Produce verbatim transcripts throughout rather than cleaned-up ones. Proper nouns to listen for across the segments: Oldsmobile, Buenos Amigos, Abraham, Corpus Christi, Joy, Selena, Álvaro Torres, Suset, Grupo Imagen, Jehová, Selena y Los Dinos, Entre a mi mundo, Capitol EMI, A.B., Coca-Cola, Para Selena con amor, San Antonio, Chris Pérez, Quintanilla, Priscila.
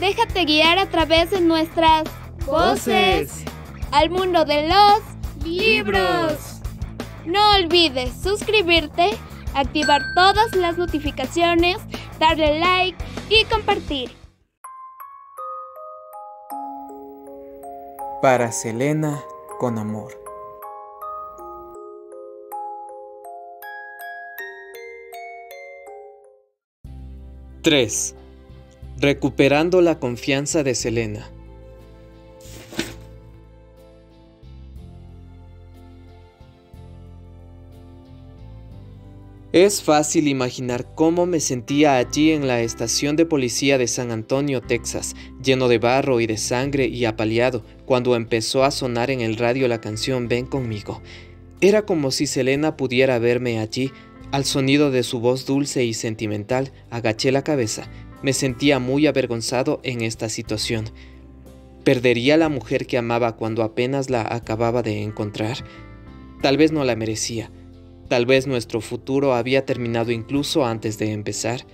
Déjate guiar a través de nuestras voces al mundo de los libros. No olvides suscribirte, activar todas las notificaciones, darle like y compartir. Para Selena con amor. tres. Recuperando la confianza de Selena. Es fácil imaginar cómo me sentía allí en la estación de policía de San Antonio, Texas, lleno de barro y de sangre y apaleado, cuando empezó a sonar en el radio la canción Ven conmigo. Era como si Selena pudiera verme allí. Al sonido de su voz dulce y sentimental, agaché la cabeza. Me sentía muy avergonzado en esta situación. ¿Perdería a la mujer que amaba cuando apenas la acababa de encontrar? Tal vez no la merecía. Tal vez nuestro futuro había terminado incluso antes de empezar.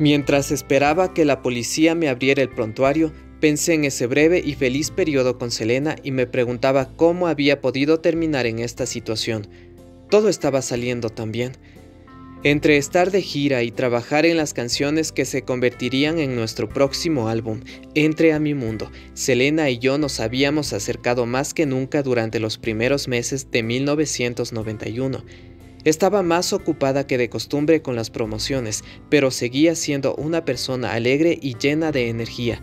Mientras esperaba que la policía me abriera el prontuario, pensé en ese breve y feliz periodo con Selena y me preguntaba cómo había podido terminar en esta situación. Todo estaba saliendo tan bien. Entre estar de gira y trabajar en las canciones que se convertirían en nuestro próximo álbum, Entre a mi mundo, Selena y yo nos habíamos acercado más que nunca durante los primeros meses de mil novecientos noventa y uno. Estaba más ocupada que de costumbre con las promociones, pero seguía siendo una persona alegre y llena de energía.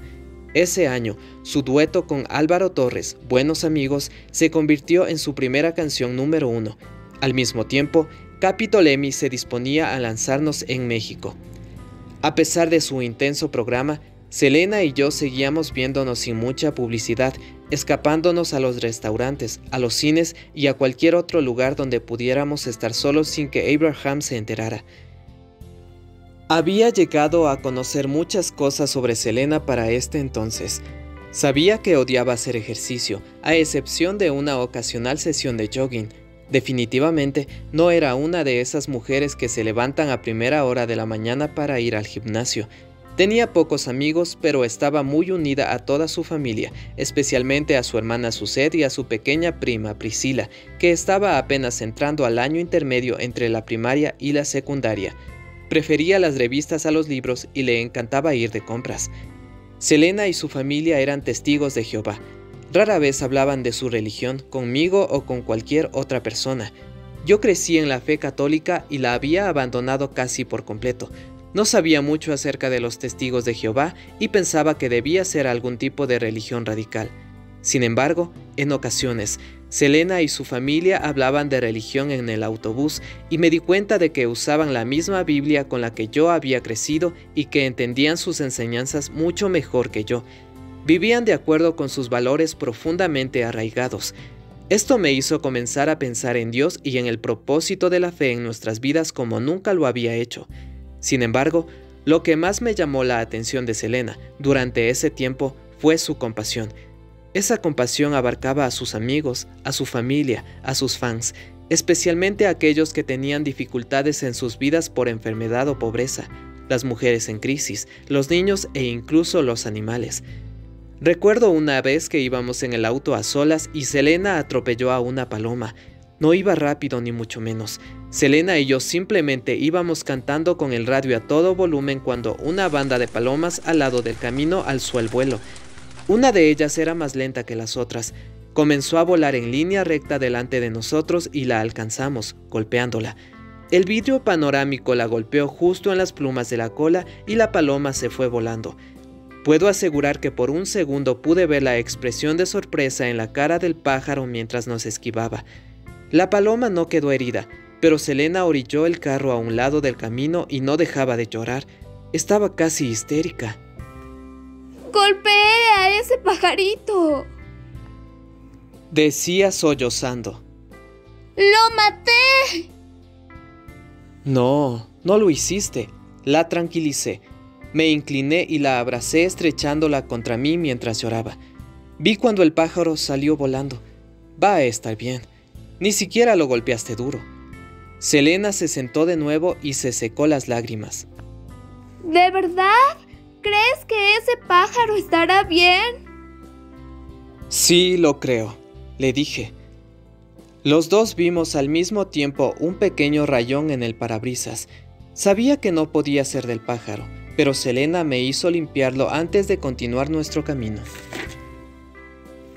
Ese año, su dueto con Álvaro Torres, Buenos Amigos, se convirtió en su primera canción número uno. Al mismo tiempo, Capitol E M I se disponía a lanzarnos en México. A pesar de su intenso programa, Selena y yo seguíamos viéndonos sin mucha publicidad, escapándonos a los restaurantes, a los cines y a cualquier otro lugar donde pudiéramos estar solos sin que Abraham se enterara. Había llegado a conocer muchas cosas sobre Selena para este entonces. Sabía que odiaba hacer ejercicio, a excepción de una ocasional sesión de jogging. Definitivamente no era una de esas mujeres que se levantan a primera hora de la mañana para ir al gimnasio. Tenía pocos amigos, pero estaba muy unida a toda su familia, especialmente a su hermana Suset y a su pequeña prima Priscila, que estaba apenas entrando al año intermedio entre la primaria y la secundaria. Prefería las revistas a los libros y le encantaba ir de compras. Selena y su familia eran testigos de Jehová. Rara vez hablaban de su religión conmigo o con cualquier otra persona. Yo crecí en la fe católica y la había abandonado casi por completo. No sabía mucho acerca de los testigos de Jehová y pensaba que debía ser algún tipo de religión radical. Sin embargo, en ocasiones, Selena y su familia hablaban de religión en el autobús y me di cuenta de que usaban la misma Biblia con la que yo había crecido y que entendían sus enseñanzas mucho mejor que yo. Vivían de acuerdo con sus valores profundamente arraigados. Esto me hizo comenzar a pensar en Dios y en el propósito de la fe en nuestras vidas como nunca lo había hecho. Sin embargo, lo que más me llamó la atención de Selena durante ese tiempo fue su compasión. Esa compasión abarcaba a sus amigos, a su familia, a sus fans, especialmente a aquellos que tenían dificultades en sus vidas por enfermedad o pobreza, las mujeres en crisis, los niños e incluso los animales. Recuerdo una vez que íbamos en el auto a solas y Selena atropelló a una paloma. No iba rápido ni mucho menos. Selena y yo simplemente íbamos cantando con el radio a todo volumen cuando una banda de palomas al lado del camino alzó el vuelo. Una de ellas era más lenta que las otras. Comenzó a volar en línea recta delante de nosotros y la alcanzamos, golpeándola. El vidrio panorámico la golpeó justo en las plumas de la cola y la paloma se fue volando. Puedo asegurar que por un segundo pude ver la expresión de sorpresa en la cara del pájaro mientras nos esquivaba. La paloma no quedó herida, pero Selena orilló el carro a un lado del camino y no dejaba de llorar. Estaba casi histérica. ¡Golpeé a ese pajarito!, decía sollozando. ¡Lo maté! No, no lo hiciste. La tranquilicé. Me incliné y la abracé estrechándola contra mí mientras lloraba. Vi cuando el pájaro salió volando. Va a estar bien. Ni siquiera lo golpeaste duro. Selena se sentó de nuevo y se secó las lágrimas. ¿De verdad? ¿Crees que ese pájaro estará bien? Sí, lo creo, le dije. Los dos vimos al mismo tiempo un pequeño rayón en el parabrisas. Sabía que no podía ser del pájaro, pero Selena me hizo limpiarlo antes de continuar nuestro camino.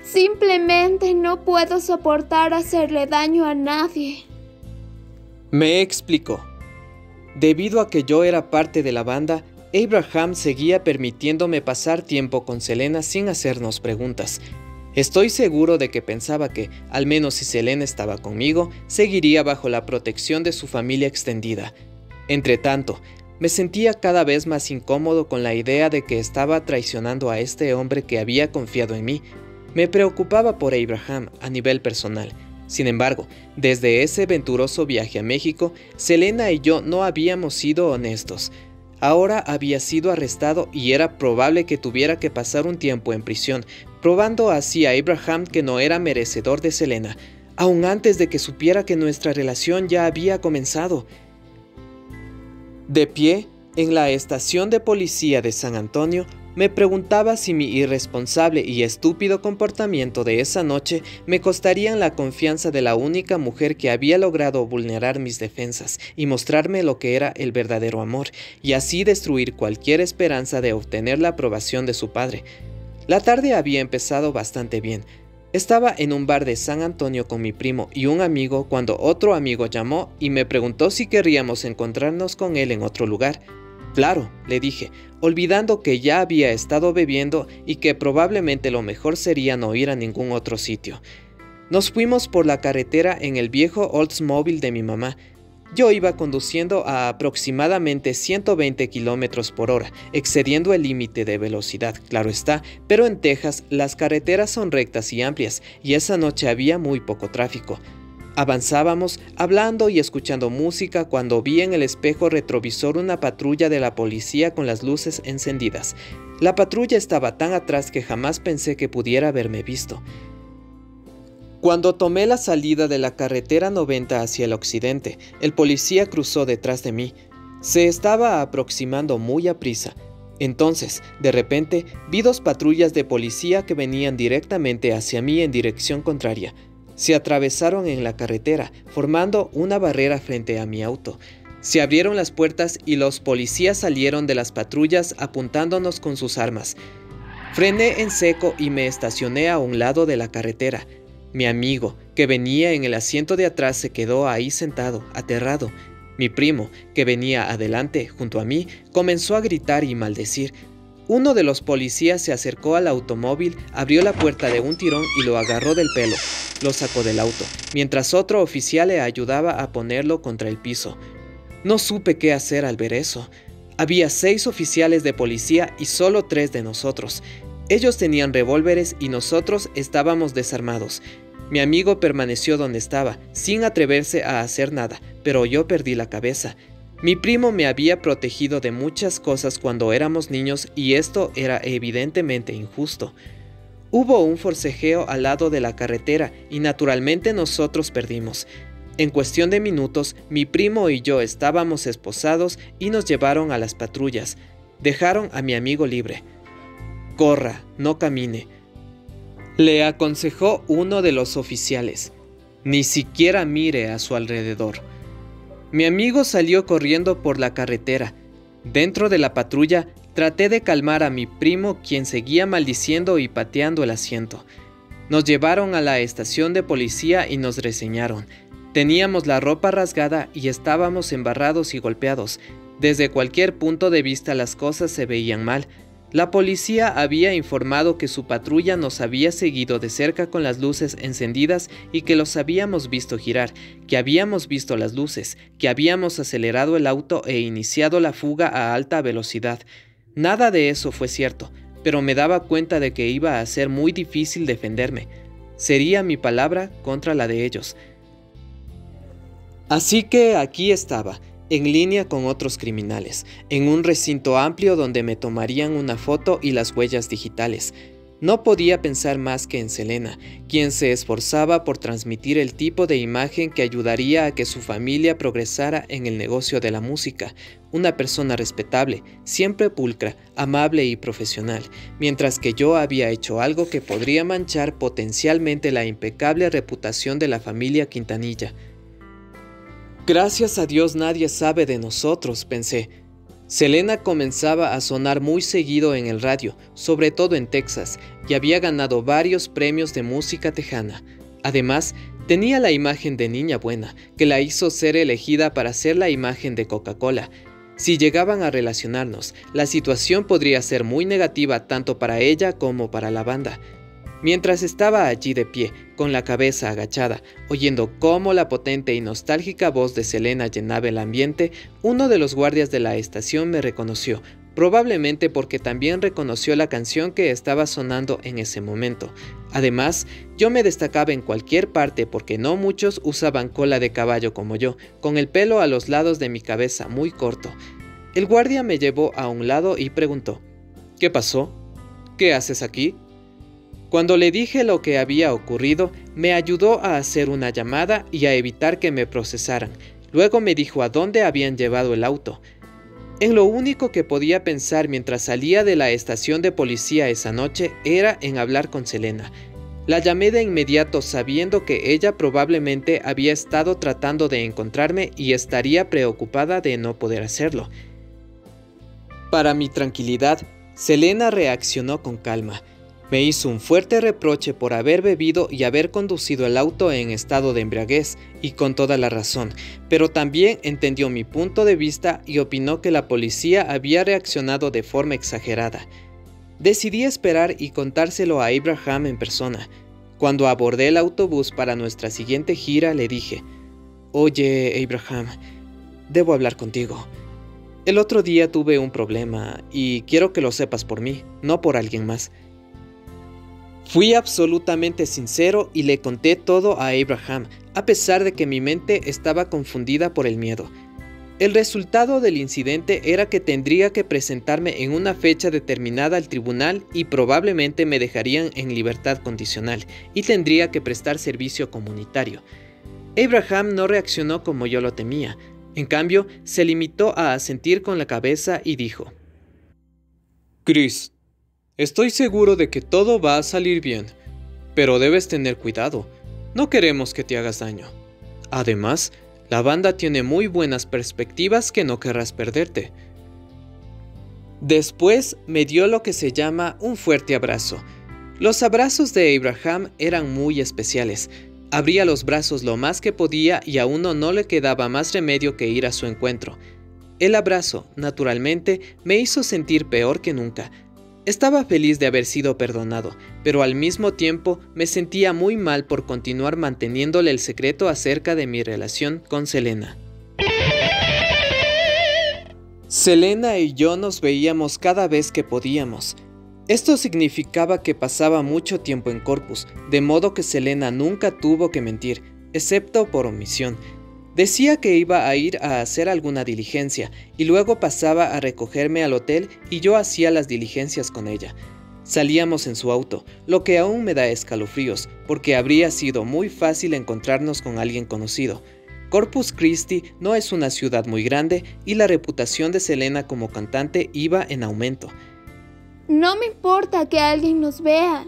Simplemente no puedo soportar hacerle daño a nadie. Me explicó. Debido a que yo era parte de la banda, Abraham seguía permitiéndome pasar tiempo con Selena sin hacernos preguntas. Estoy seguro de que pensaba que, al menos si Selena estaba conmigo, seguiría bajo la protección de su familia extendida. Entretanto, me sentía cada vez más incómodo con la idea de que estaba traicionando a este hombre que había confiado en mí. Me preocupaba por Abraham a nivel personal. Sin embargo, desde ese venturoso viaje a México, Selena y yo no habíamos sido honestos. Ahora había sido arrestado y era probable que tuviera que pasar un tiempo en prisión, probando así a Abraham que no era merecedor de Selena, aun antes de que supiera que nuestra relación ya había comenzado. De pie, en la estación de policía de San Antonio, me preguntaba si mi irresponsable y estúpido comportamiento de esa noche me costarían la confianza de la única mujer que había logrado vulnerar mis defensas y mostrarme lo que era el verdadero amor, y así destruir cualquier esperanza de obtener la aprobación de su padre. La tarde había empezado bastante bien. Estaba en un bar de San Antonio con mi primo y un amigo cuando otro amigo llamó y me preguntó si querríamos encontrarnos con él en otro lugar. Claro, le dije, olvidando que ya había estado bebiendo y que probablemente lo mejor sería no ir a ningún otro sitio. Nos fuimos por la carretera en el viejo Oldsmobile de mi mamá. Yo iba conduciendo a aproximadamente ciento veinte kilómetros por hora, excediendo el límite de velocidad, claro está, pero en Texas las carreteras son rectas y amplias, y esa noche había muy poco tráfico. Avanzábamos, hablando y escuchando música cuando vi en el espejo retrovisor una patrulla de la policía con las luces encendidas. La patrulla estaba tan atrás que jamás pensé que pudiera haberme visto. Cuando tomé la salida de la carretera noventa hacia el occidente, el policía cruzó detrás de mí. Se estaba aproximando muy aprisa. Entonces, de repente, vi dos patrullas de policía que venían directamente hacia mí en dirección contraria. Se atravesaron en la carretera, formando una barrera frente a mi auto. Se abrieron las puertas y los policías salieron de las patrullas apuntándonos con sus armas. Frené en seco y me estacioné a un lado de la carretera. Mi amigo, que venía en el asiento de atrás, se quedó ahí sentado, aterrado. Mi primo, que venía adelante, junto a mí, comenzó a gritar y maldecir. Uno de los policías se acercó al automóvil, abrió la puerta de un tirón y lo agarró del pelo. Lo sacó del auto, mientras otro oficial le ayudaba a ponerlo contra el piso. No supe qué hacer al ver eso. Había seis oficiales de policía y solo tres de nosotros. Ellos tenían revólveres y nosotros estábamos desarmados. Mi amigo permaneció donde estaba, sin atreverse a hacer nada, pero yo perdí la cabeza. Mi primo me había protegido de muchas cosas cuando éramos niños y esto era evidentemente injusto. Hubo un forcejeo al lado de la carretera y naturalmente nosotros perdimos. En cuestión de minutos, mi primo y yo estábamos esposados y nos llevaron a las patrullas. Dejaron a mi amigo libre. «Corra, no camine», le aconsejó uno de los oficiales. Ni siquiera mire a su alrededor. Mi amigo salió corriendo por la carretera. Dentro de la patrulla, traté de calmar a mi primo, quien seguía maldiciendo y pateando el asiento. Nos llevaron a la estación de policía y nos reseñaron. Teníamos la ropa rasgada y estábamos embarrados y golpeados. Desde cualquier punto de vista las cosas se veían mal. La policía había informado que su patrulla nos había seguido de cerca con las luces encendidas y que los habíamos visto girar, que habíamos visto las luces, que habíamos acelerado el auto e iniciado la fuga a alta velocidad. Nada de eso fue cierto, pero me daba cuenta de que iba a ser muy difícil defenderme. Sería mi palabra contra la de ellos. Así que aquí estaba, en línea con otros criminales, en un recinto amplio donde me tomarían una foto y las huellas digitales. No podía pensar más que en Selena, quien se esforzaba por transmitir el tipo de imagen que ayudaría a que su familia progresara en el negocio de la música. Una persona respetable, siempre pulcra, amable y profesional, mientras que yo había hecho algo que podría manchar potencialmente la impecable reputación de la familia Quintanilla. Gracias a Dios nadie sabe de nosotros, pensé. Selena comenzaba a sonar muy seguido en el radio, sobre todo en Texas, y había ganado varios premios de música tejana. Además, tenía la imagen de niña buena, que la hizo ser elegida para ser la imagen de Coca-Cola. Si llegaban a relacionarnos, la situación podría ser muy negativa tanto para ella como para la banda. Mientras estaba allí de pie, con la cabeza agachada, oyendo cómo la potente y nostálgica voz de Selena llenaba el ambiente, uno de los guardias de la estación me reconoció, probablemente porque también reconoció la canción que estaba sonando en ese momento. Además, yo me destacaba en cualquier parte porque no muchos usaban cola de caballo como yo, con el pelo a los lados de mi cabeza muy corto. El guardia me llevó a un lado y preguntó, ¿qué pasó? ¿Qué haces aquí? Cuando le dije lo que había ocurrido, me ayudó a hacer una llamada y a evitar que me procesaran. Luego me dijo a dónde habían llevado el auto. En lo único que podía pensar mientras salía de la estación de policía esa noche era en hablar con Selena. La llamé de inmediato sabiendo que ella probablemente había estado tratando de encontrarme y estaría preocupada de no poder hacerlo. Para mi tranquilidad, Selena reaccionó con calma. Me hizo un fuerte reproche por haber bebido y haber conducido el auto en estado de embriaguez, y con toda la razón, pero también entendió mi punto de vista y opinó que la policía había reaccionado de forma exagerada. Decidí esperar y contárselo a Abraham en persona. Cuando abordé el autobús para nuestra siguiente gira, le dije, «Oye, Abraham, debo hablar contigo. El otro día tuve un problema y quiero que lo sepas por mí, no por alguien más». Fui absolutamente sincero y le conté todo a Abraham, a pesar de que mi mente estaba confundida por el miedo. El resultado del incidente era que tendría que presentarme en una fecha determinada al tribunal y probablemente me dejarían en libertad condicional y tendría que prestar servicio comunitario. Abraham no reaccionó como yo lo temía. En cambio, se limitó a asentir con la cabeza y dijo, Chris, estoy seguro de que todo va a salir bien, pero debes tener cuidado, no queremos que te hagas daño. Además, la banda tiene muy buenas perspectivas que no querrás perderte. Después me dio lo que se llama un fuerte abrazo. Los abrazos de Abraham eran muy especiales. Abría los brazos lo más que podía y a uno no le quedaba más remedio que ir a su encuentro. El abrazo, naturalmente, me hizo sentir peor que nunca. Estaba feliz de haber sido perdonado, pero al mismo tiempo me sentía muy mal por continuar manteniéndole el secreto acerca de mi relación con Selena. Selena y yo nos veíamos cada vez que podíamos. Esto significaba que pasaba mucho tiempo en Corpus, de modo que Selena nunca tuvo que mentir, excepto por omisión. Decía que iba a ir a hacer alguna diligencia y luego pasaba a recogerme al hotel y yo hacía las diligencias con ella. Salíamos en su auto, lo que aún me da escalofríos, porque habría sido muy fácil encontrarnos con alguien conocido. Corpus Christi no es una ciudad muy grande y la reputación de Selena como cantante iba en aumento. No me importa que alguien nos vea,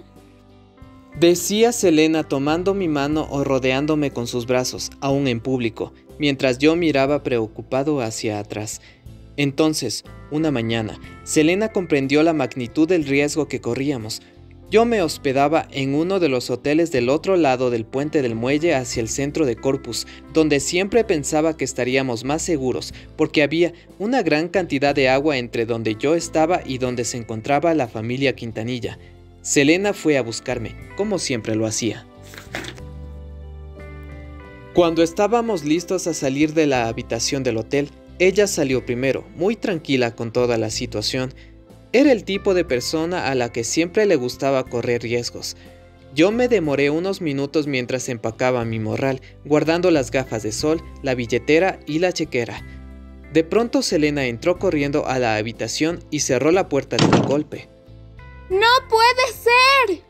decía Selena tomando mi mano o rodeándome con sus brazos, aún en público, mientras yo miraba preocupado hacia atrás. Entonces, una mañana, Selena comprendió la magnitud del riesgo que corríamos. Yo me hospedaba en uno de los hoteles del otro lado del puente del muelle hacia el centro de Corpus, donde siempre pensaba que estaríamos más seguros, porque había una gran cantidad de agua entre donde yo estaba y donde se encontraba la familia Quintanilla. Selena fue a buscarme, como siempre lo hacía. Cuando estábamos listos a salir de la habitación del hotel, ella salió primero, muy tranquila con toda la situación. Era el tipo de persona a la que siempre le gustaba correr riesgos. Yo me demoré unos minutos mientras empacaba mi morral, guardando las gafas de sol, la billetera y la chequera. De pronto Selena entró corriendo a la habitación y cerró la puerta de un golpe. ¡No puede ser!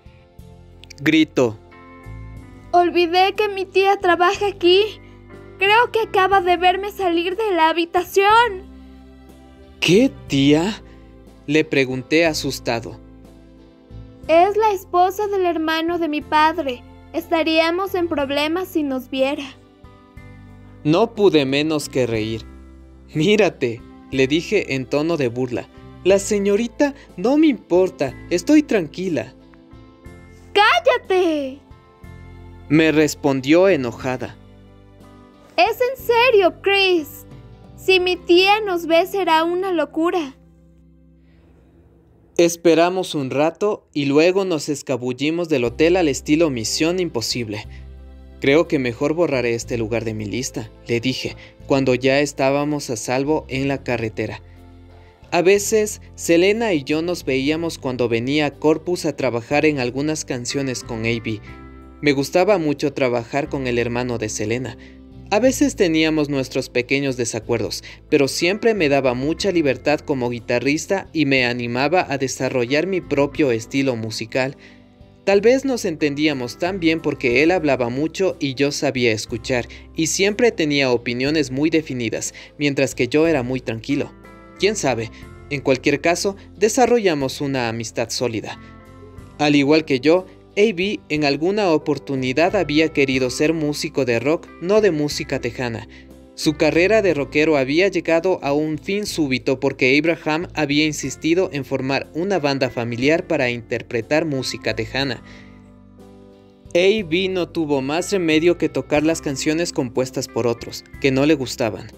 Grito. Olvidé que mi tía trabaja aquí. Creo que acaba de verme salir de la habitación. ¿Qué tía? Le pregunté asustado. Es la esposa del hermano de mi padre. Estaríamos en problemas si nos viera. No pude menos que reír. Mírate, le dije en tono de burla. La señorita no me importa, estoy tranquila. ¡Cállate! Me respondió enojada. Es en serio, Chris. Si mi tía nos ve será una locura. Esperamos un rato y luego nos escabullimos del hotel al estilo Misión Imposible. Creo que mejor borraré este lugar de mi lista, le dije, cuando ya estábamos a salvo en la carretera. A veces, Selena y yo nos veíamos cuando venía a Corpus a trabajar en algunas canciones con A B Me gustaba mucho trabajar con el hermano de Selena. A veces teníamos nuestros pequeños desacuerdos, pero siempre me daba mucha libertad como guitarrista y me animaba a desarrollar mi propio estilo musical. Tal vez nos entendíamos tan bien porque él hablaba mucho y yo sabía escuchar, y siempre tenía opiniones muy definidas, mientras que yo era muy tranquilo. ¿Quién sabe? En cualquier caso, desarrollamos una amistad sólida. Al igual que yo, A B en alguna oportunidad había querido ser músico de rock, no de música tejana. Su carrera de rockero había llegado a un fin súbito porque Abraham había insistido en formar una banda familiar para interpretar música tejana. A B no tuvo más remedio que tocar las canciones compuestas por otros, que no le gustaban.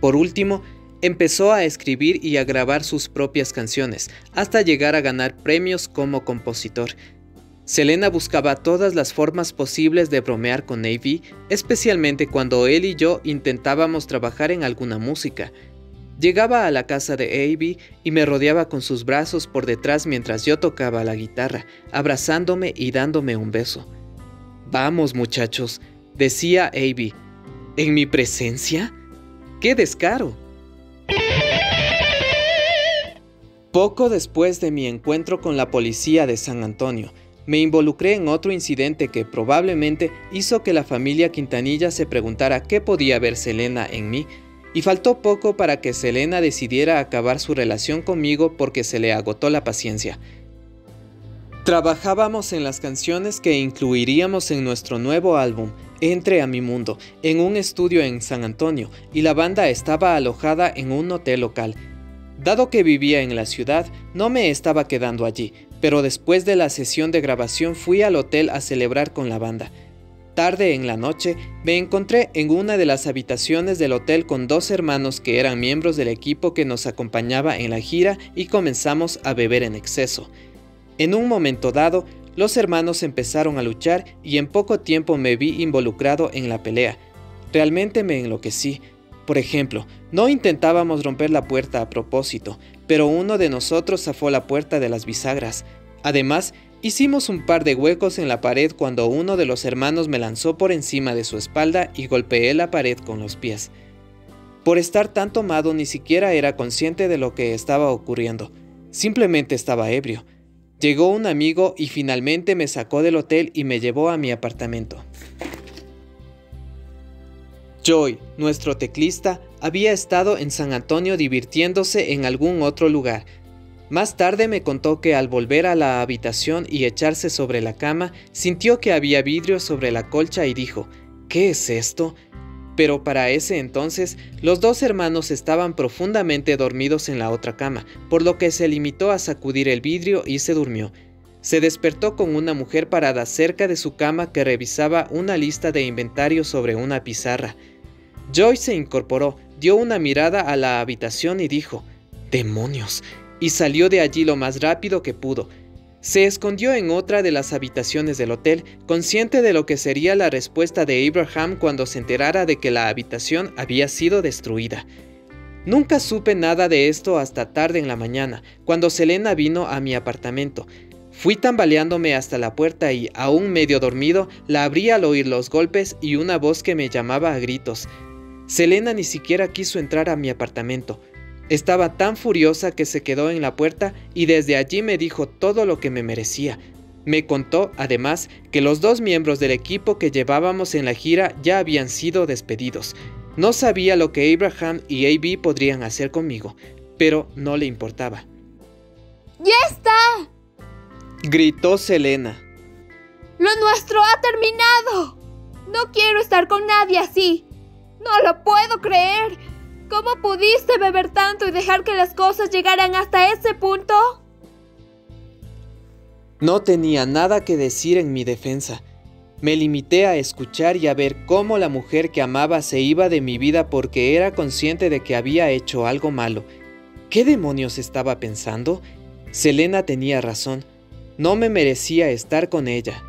Por último, empezó a escribir y a grabar sus propias canciones, hasta llegar a ganar premios como compositor. Selena buscaba todas las formas posibles de bromear con A B, especialmente cuando él y yo intentábamos trabajar en alguna música. Llegaba a la casa de A B y me rodeaba con sus brazos por detrás mientras yo tocaba la guitarra, abrazándome y dándome un beso. «Vamos, muchachos», decía A B. «¿En mi presencia? ¡Qué descaro!». Poco después de mi encuentro con la policía de San Antonio, me involucré en otro incidente que probablemente hizo que la familia Quintanilla se preguntara qué podía ver Selena en mí, y faltó poco para que Selena decidiera acabar su relación conmigo porque se le agotó la paciencia. Trabajábamos en las canciones que incluiríamos en nuestro nuevo álbum, Entre a mi Mundo, en un estudio en San Antonio, y la banda estaba alojada en un hotel local. Dado que vivía en la ciudad, no me estaba quedando allí, pero después de la sesión de grabación fui al hotel a celebrar con la banda. Tarde en la noche, me encontré en una de las habitaciones del hotel con dos hermanos que eran miembros del equipo que nos acompañaba en la gira y comenzamos a beber en exceso. En un momento dado, los hermanos empezaron a luchar y en poco tiempo me vi involucrado en la pelea. Realmente me enloquecí. Por ejemplo, no intentábamos romper la puerta a propósito, pero uno de nosotros zafó la puerta de las bisagras. Además, hicimos un par de huecos en la pared cuando uno de los hermanos me lanzó por encima de su espalda y golpeé la pared con los pies. Por estar tan tomado, ni siquiera era consciente de lo que estaba ocurriendo. Simplemente estaba ebrio. Llegó un amigo y finalmente me sacó del hotel y me llevó a mi apartamento. Joy, nuestro teclista, había estado en San Antonio divirtiéndose en algún otro lugar. Más tarde me contó que al volver a la habitación y echarse sobre la cama, sintió que había vidrio sobre la colcha y dijo, ¿qué es esto? Pero para ese entonces, los dos hermanos estaban profundamente dormidos en la otra cama, por lo que se limitó a sacudir el vidrio y se durmió. Se despertó con una mujer parada cerca de su cama que revisaba una lista de inventario sobre una pizarra. Joy se incorporó, dio una mirada a la habitación y dijo, ¡demonios! Y salió de allí lo más rápido que pudo. Se escondió en otra de las habitaciones del hotel, consciente de lo que sería la respuesta de Abraham cuando se enterara de que la habitación había sido destruida. Nunca supe nada de esto hasta tarde en la mañana, cuando Selena vino a mi apartamento. Fui tambaleándome hasta la puerta y, aún medio dormido, la abrí al oír los golpes y una voz que me llamaba a gritos. Selena ni siquiera quiso entrar a mi apartamento. Estaba tan furiosa que se quedó en la puerta y desde allí me dijo todo lo que me merecía. Me contó, además, que los dos miembros del equipo que llevábamos en la gira ya habían sido despedidos. No sabía lo que Abraham y A B podrían hacer conmigo, pero no le importaba. ¡Ya está!, gritó Selena. ¡Lo nuestro ha terminado! No quiero estar con nadie así. No lo puedo creer. ¿Cómo pudiste beber tanto y dejar que las cosas llegaran hasta ese punto? No tenía nada que decir en mi defensa. Me limité a escuchar y a ver cómo la mujer que amaba se iba de mi vida porque era consciente de que había hecho algo malo. ¿Qué demonios estaba pensando? Selena tenía razón. No me merecía estar con ella.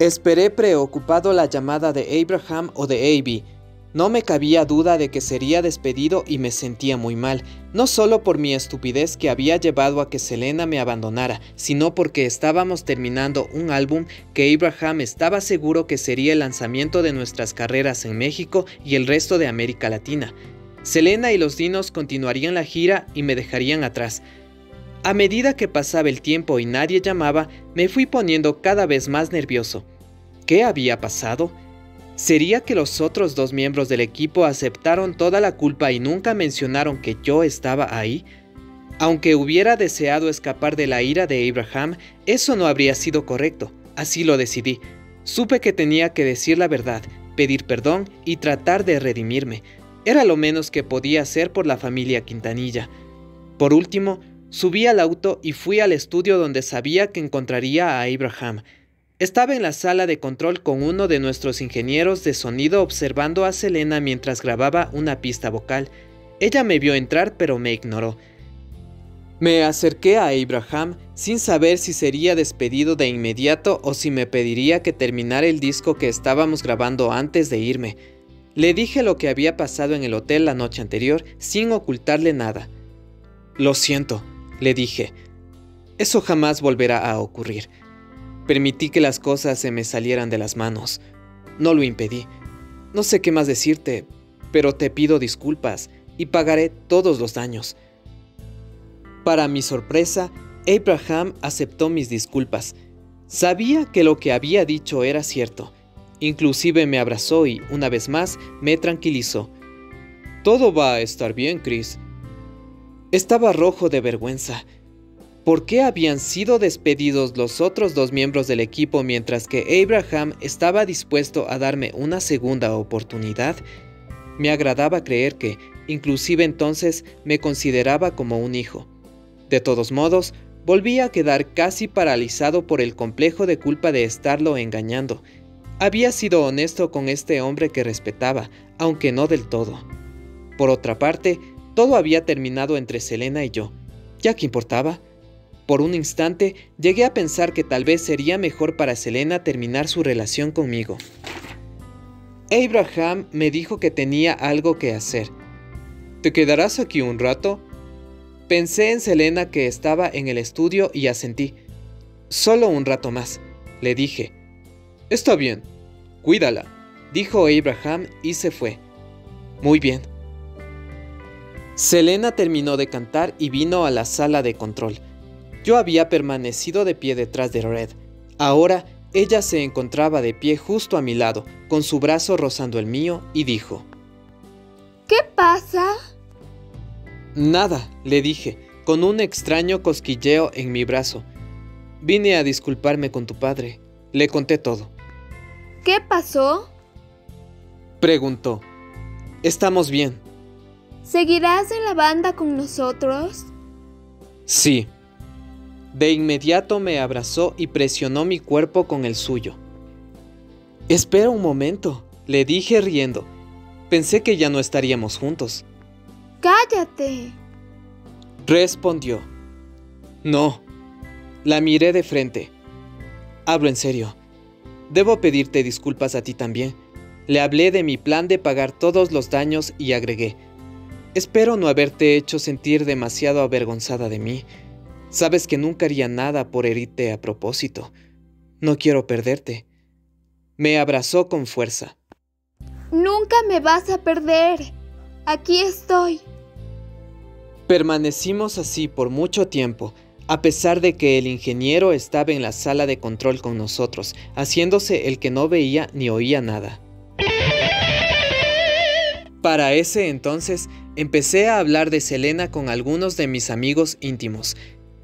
Esperé preocupado la llamada de Abraham o de A B. No me cabía duda de que sería despedido y me sentía muy mal, no solo por mi estupidez que había llevado a que Selena me abandonara, sino porque estábamos terminando un álbum que Abraham estaba seguro que sería el lanzamiento de nuestras carreras en México y el resto de América Latina. Selena y Los Dinos continuarían la gira y me dejarían atrás. A medida que pasaba el tiempo y nadie llamaba, me fui poniendo cada vez más nervioso. ¿Qué había pasado? ¿Sería que los otros dos miembros del equipo aceptaron toda la culpa y nunca mencionaron que yo estaba ahí? Aunque hubiera deseado escapar de la ira de Abraham, eso no habría sido correcto. Así lo decidí. Supe que tenía que decir la verdad, pedir perdón y tratar de redimirme. Era lo menos que podía hacer por la familia Quintanilla. Por último, subí al auto y fui al estudio donde sabía que encontraría a Abraham. Estaba en la sala de control con uno de nuestros ingenieros de sonido observando a Selena mientras grababa una pista vocal. Ella me vio entrar pero me ignoró. Me acerqué a Abraham sin saber si sería despedido de inmediato o si me pediría que terminara el disco que estábamos grabando antes de irme. Le dije lo que había pasado en el hotel la noche anterior sin ocultarle nada. Lo siento, le dije. Eso jamás volverá a ocurrir. Permití que las cosas se me salieran de las manos. No lo impedí. No sé qué más decirte, pero te pido disculpas y pagaré todos los daños. Para mi sorpresa, Abraham aceptó mis disculpas. Sabía que lo que había dicho era cierto. Inclusive me abrazó y, una vez más, me tranquilizó. Todo va a estar bien, Chris. Estaba rojo de vergüenza. ¿Por qué habían sido despedidos los otros dos miembros del equipo mientras que Abraham estaba dispuesto a darme una segunda oportunidad? Me agradaba creer que, inclusive entonces, me consideraba como un hijo. De todos modos, volví a quedar casi paralizado por el complejo de culpa de estarlo engañando. Había sido honesto con este hombre que respetaba, aunque no del todo. Por otra parte, todo había terminado entre Selena y yo. ¿Ya qué importaba? Por un instante, llegué a pensar que tal vez sería mejor para Selena terminar su relación conmigo. Abraham me dijo que tenía algo que hacer. ¿Te quedarás aquí un rato? Pensé en Selena que estaba en el estudio y asentí. Solo un rato más, le dije. Está bien, cuídala, dijo Abraham y se fue. Muy bien. Selena terminó de cantar y vino a la sala de control. Yo había permanecido de pie detrás de Red. Ahora, ella se encontraba de pie justo a mi lado, con su brazo rozando el mío, y dijo: ¿Qué pasa? Nada, le dije, con un extraño cosquilleo en mi brazo. Vine a disculparme con tu padre. Le conté todo. ¿Qué pasó? Preguntó. Estamos bien. ¿Seguirás en la banda con nosotros? Sí. De inmediato me abrazó y presionó mi cuerpo con el suyo. Espera un momento, le dije riendo. Pensé que ya no estaríamos juntos. ¡Cállate!, respondió. No. La miré de frente. Hablo en serio. Debo pedirte disculpas a ti también. Le hablé de mi plan de pagar todos los daños y agregué. Espero no haberte hecho sentir demasiado avergonzada de mí. Sabes que nunca haría nada por herirte a propósito. No quiero perderte. Me abrazó con fuerza. Nunca me vas a perder. aquí estoy. Permanecimos así por mucho tiempo, a pesar de que el ingeniero estaba en la sala de control con nosotros, haciéndose el que no veía ni oía nada. Para ese entonces, empecé a hablar de Selena con algunos de mis amigos íntimos.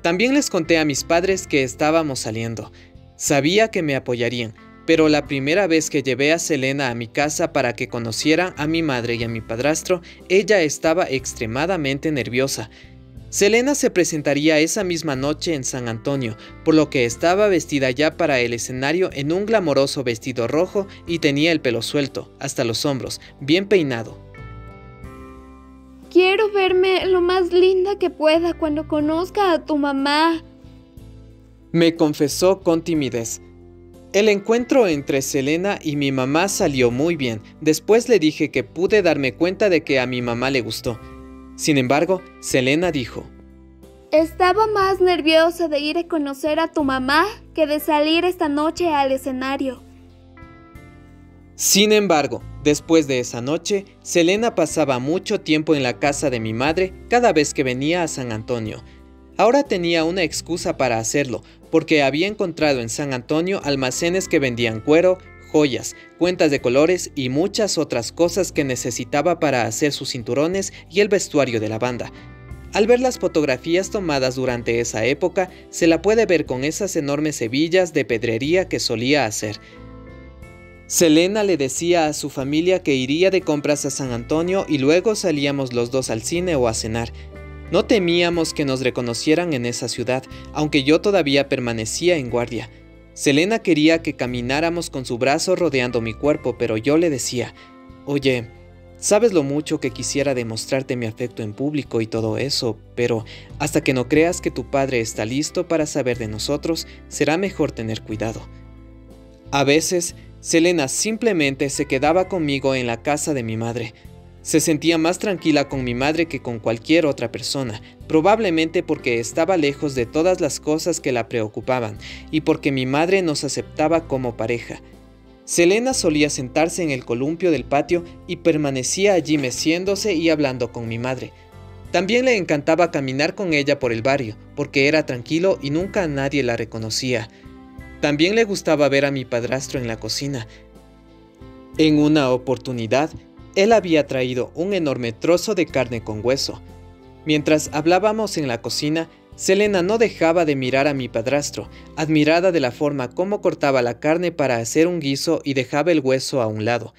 También les conté a mis padres que estábamos saliendo. Sabía que me apoyarían, pero la primera vez que llevé a Selena a mi casa para que conociera a mi madre y a mi padrastro, ella estaba extremadamente nerviosa. Selena se presentaría esa misma noche en San Antonio, por lo que estaba vestida ya para el escenario en un glamoroso vestido rojo y tenía el pelo suelto, hasta los hombros, bien peinado. Quiero verme lo más linda que pueda cuando conozca a tu mamá, me confesó con timidez. El encuentro entre Selena y mi mamá salió muy bien. Después le dije que pude darme cuenta de que a mi mamá le gustó. Sin embargo, Selena dijo: estaba más nerviosa de ir a conocer a tu mamá que de salir esta noche al escenario. Sin embargo, después de esa noche, Selena pasaba mucho tiempo en la casa de mi madre cada vez que venía a San Antonio. Ahora tenía una excusa para hacerlo, porque había encontrado en San Antonio almacenes que vendían cuero, joyas, cuentas de colores y muchas otras cosas que necesitaba para hacer sus cinturones y el vestuario de la banda. Al ver las fotografías tomadas durante esa época, se la puede ver con esas enormes hebillas de pedrería que solía hacer. Selena le decía a su familia que iría de compras a San Antonio y luego salíamos los dos al cine o a cenar. No temíamos que nos reconocieran en esa ciudad, aunque yo todavía permanecía en guardia. Selena quería que camináramos con su brazo rodeando mi cuerpo, pero yo le decía: oye, sabes lo mucho que quisiera demostrarte mi afecto en público y todo eso, pero hasta que no creas que tu padre está listo para saber de nosotros, será mejor tener cuidado. A veces, Selena simplemente se quedaba conmigo en la casa de mi madre. Se sentía más tranquila con mi madre que con cualquier otra persona, probablemente porque estaba lejos de todas las cosas que la preocupaban y porque mi madre nos aceptaba como pareja. Selena solía sentarse en el columpio del patio y permanecía allí meciéndose y hablando con mi madre. También le encantaba caminar con ella por el barrio, porque era tranquilo y nunca nadie la reconocía. También le gustaba ver a mi padrastro en la cocina. En una oportunidad, él había traído un enorme trozo de carne con hueso. Mientras hablábamos en la cocina, Selena no dejaba de mirar a mi padrastro, admirada de la forma como cortaba la carne para hacer un guiso y dejaba el hueso a un lado.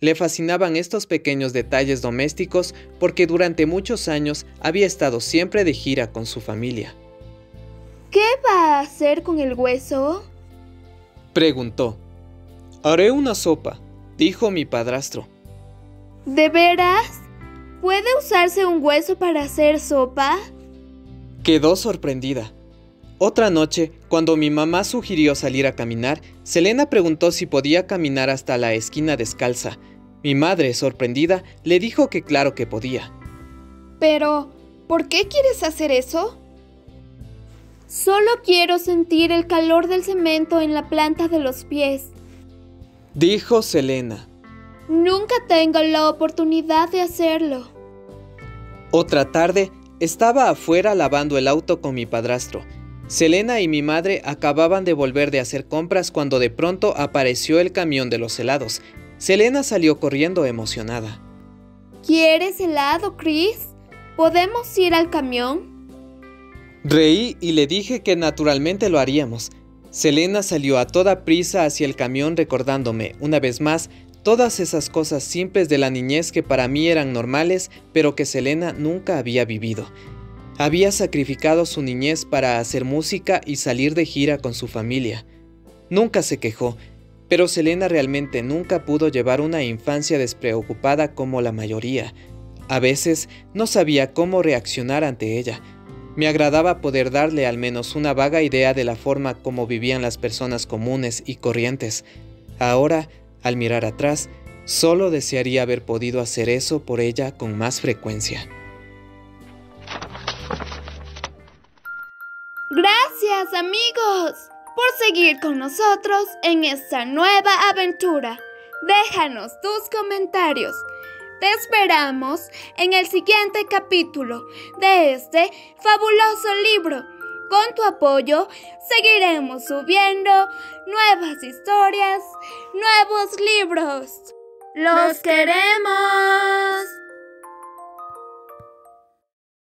Le fascinaban estos pequeños detalles domésticos porque durante muchos años había estado siempre de gira con su familia. ¿Qué va a hacer con el hueso?, preguntó. Haré una sopa, dijo mi padrastro. ¿De veras? ¿Puede usarse un hueso para hacer sopa? Quedó sorprendida. Otra noche, cuando mi mamá sugirió salir a caminar, Selena preguntó si podía caminar hasta la esquina descalza. Mi madre, sorprendida, le dijo que claro que podía. Pero, ¿por qué quieres hacer eso? Solo quiero sentir el calor del cemento en la planta de los pies, dijo Selena. Nunca tengo la oportunidad de hacerlo. Otra tarde, estaba afuera lavando el auto con mi padrastro. Selena y mi madre acababan de volver de hacer compras cuando de pronto apareció el camión de los helados. Selena salió corriendo emocionada. ¿Quieres helado, Chris? ¿Podemos ir al camión? Reí y le dije que naturalmente lo haríamos. Selena salió a toda prisa hacia el camión recordándome, una vez más, todas esas cosas simples de la niñez que para mí eran normales, pero que Selena nunca había vivido. Había sacrificado su niñez para hacer música y salir de gira con su familia. Nunca se quejó, pero Selena realmente nunca pudo llevar una infancia despreocupada como la mayoría. A veces no sabía cómo reaccionar ante ella. Me agradaba poder darle al menos una vaga idea de la forma como vivían las personas comunes y corrientes. Ahora, al mirar atrás, solo desearía haber podido hacer eso por ella con más frecuencia. Gracias, amigos, por seguir con nosotros en esta nueva aventura. Déjanos tus comentarios. Te esperamos en el siguiente capítulo de este fabuloso libro. Con tu apoyo seguiremos subiendo nuevas historias, nuevos libros. ¡Los queremos!